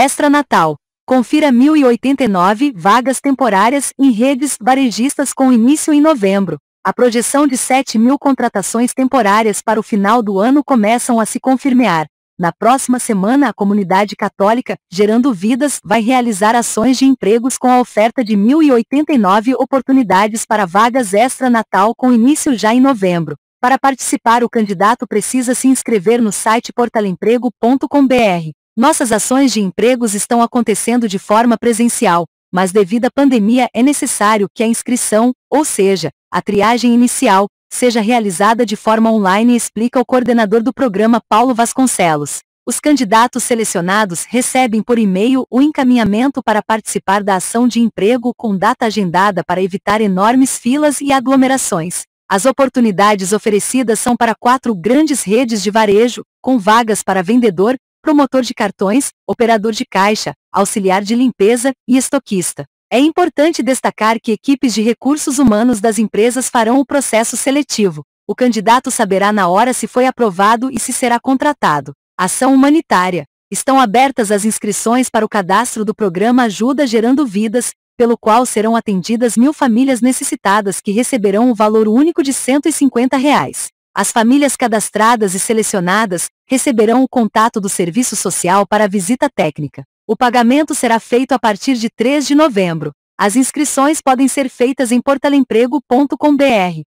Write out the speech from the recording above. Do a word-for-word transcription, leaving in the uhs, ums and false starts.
Extranatal. Confira mil e oitenta e nove vagas temporárias em redes varejistas com início em novembro. A projeção de sete mil contratações temporárias para o final do ano começam a se confirmar. Na próxima semana, a Comunidade Católica Gerando Vidas vai realizar ações de empregos com a oferta de mil e oitenta e nove oportunidades para vagas extra-natal com início já em novembro. Para participar, o candidato precisa se inscrever no site porta lemprego ponto com ponto br. Nossas ações de empregos estão acontecendo de forma presencial, mas devido à pandemia é necessário que a inscrição, ou seja, a triagem inicial, seja realizada de forma online, explica o coordenador do programa Paulo Vasconcelos. Os candidatos selecionados recebem por e-mail o encaminhamento para participar da ação de emprego com data agendada para evitar enormes filas e aglomerações. As oportunidades oferecidas são para quatro grandes redes de varejo, com vagas para vendedor, promotor de cartões, operador de caixa, auxiliar de limpeza e estoquista. É importante destacar que equipes de recursos humanos das empresas farão o processo seletivo. O candidato saberá na hora se foi aprovado e se será contratado. Ação humanitária. Estão abertas as inscrições para o cadastro do programa Ajuda Gerando Vidas, pelo qual serão atendidas mil famílias necessitadas que receberão o valor único de cento e cinquenta reais. As famílias cadastradas e selecionadas receberão o contato do Serviço Social para a visita técnica. O pagamento será feito a partir de três de novembro. As inscrições podem ser feitas em porta lemprego ponto com ponto br.